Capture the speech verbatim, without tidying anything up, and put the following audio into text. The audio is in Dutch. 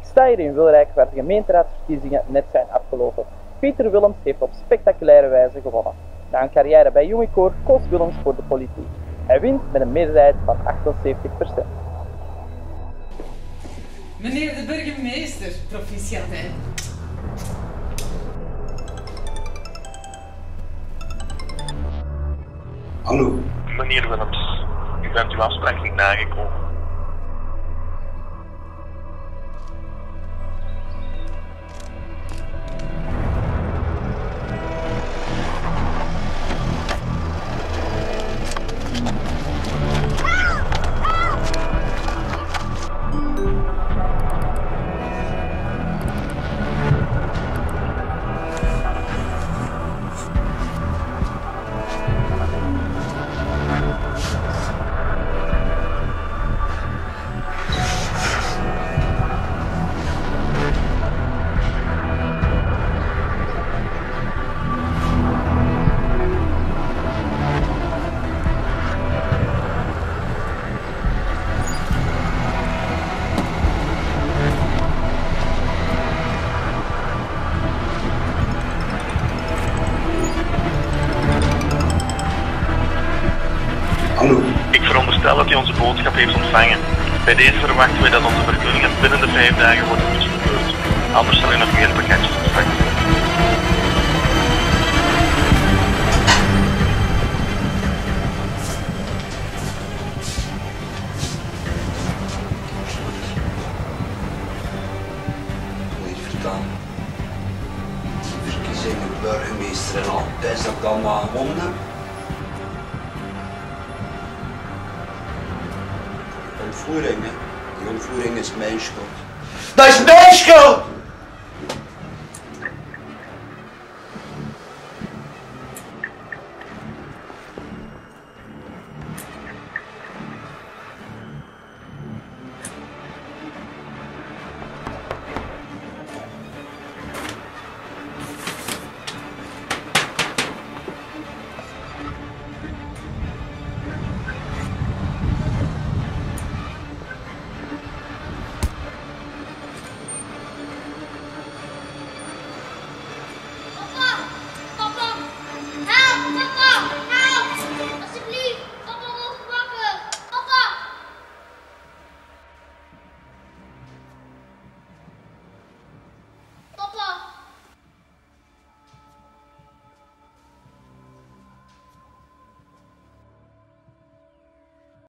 Ik sta hier in Wilrijk, waar de gemeenteraadsverkiezingen net zijn afgelopen. Pieter Willems heeft op spectaculaire wijze gewonnen. Na een carrière bij Jungicor koos Willems voor de politiek. Hij wint met een meerderheid van achtenzeventig procent. Meneer de burgemeester, proficiat hè. Hallo. Meneer Willems, u bent uw afspraak niet nagekomen. Ik veronderstel dat u onze boodschap heeft ontvangen. Bij deze verwachten wij dat onze vergunningen binnen de vijf dagen worden goedgekeurd. Anders zal u nog meer pakketjes ontvangen. Heeft gedaan. Verkiezingen, burgemeester en al. Is dat dan maar honden? Ontvoering, hè? Die ontvoering is mijn schuld. Dat is mijn schuld!